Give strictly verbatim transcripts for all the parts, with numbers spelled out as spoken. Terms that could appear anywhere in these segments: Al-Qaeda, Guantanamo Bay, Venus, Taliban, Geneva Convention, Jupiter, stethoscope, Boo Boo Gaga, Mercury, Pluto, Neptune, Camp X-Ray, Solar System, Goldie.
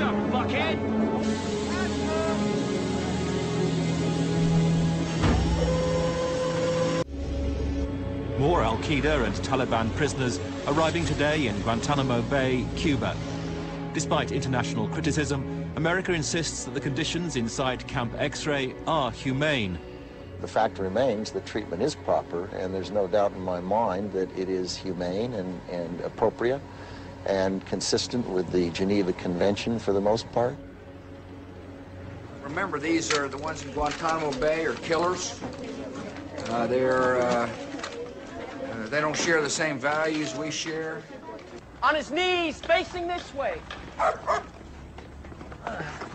What's up, fuckhead? More Al-Qaeda and Taliban prisoners arriving today in Guantanamo Bay, Cuba. Despite international criticism, America insists that the conditions inside Camp X-Ray are humane. The fact remains that treatment is proper, and there's no doubt in my mind that it is humane and, and appropriate and consistent with the Geneva Convention for the most part. Remember, these are the ones in Guantanamo Bay are killers. Uh, they're... Uh... They don't share the same values we share. On his knees, facing this way. Uh,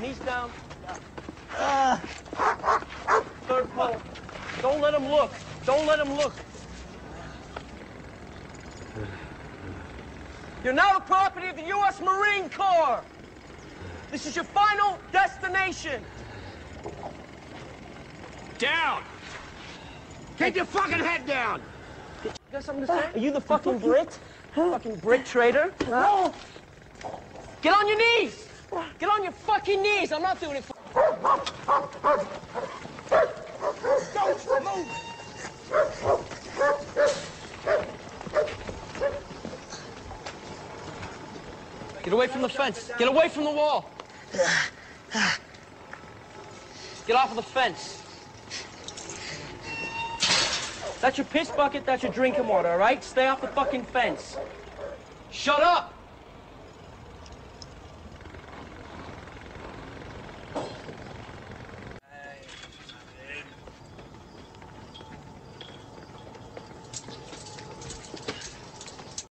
knees down. Uh, third pole. Don't let him look. Don't let him look. You're now the property of the U S Marine Corps. This is your final destination. Down. Keep your fucking head down. You got something to say? Are you the fucking Brit? Fucking Brit traitor? No! Get on your knees! Get on your fucking knees! I'm not doing it for don't move! Get away from the fence! Get away from the wall! Get off of the fence! That's your piss bucket, that's your drinking water, all right? Stay off the fucking fence. Shut up!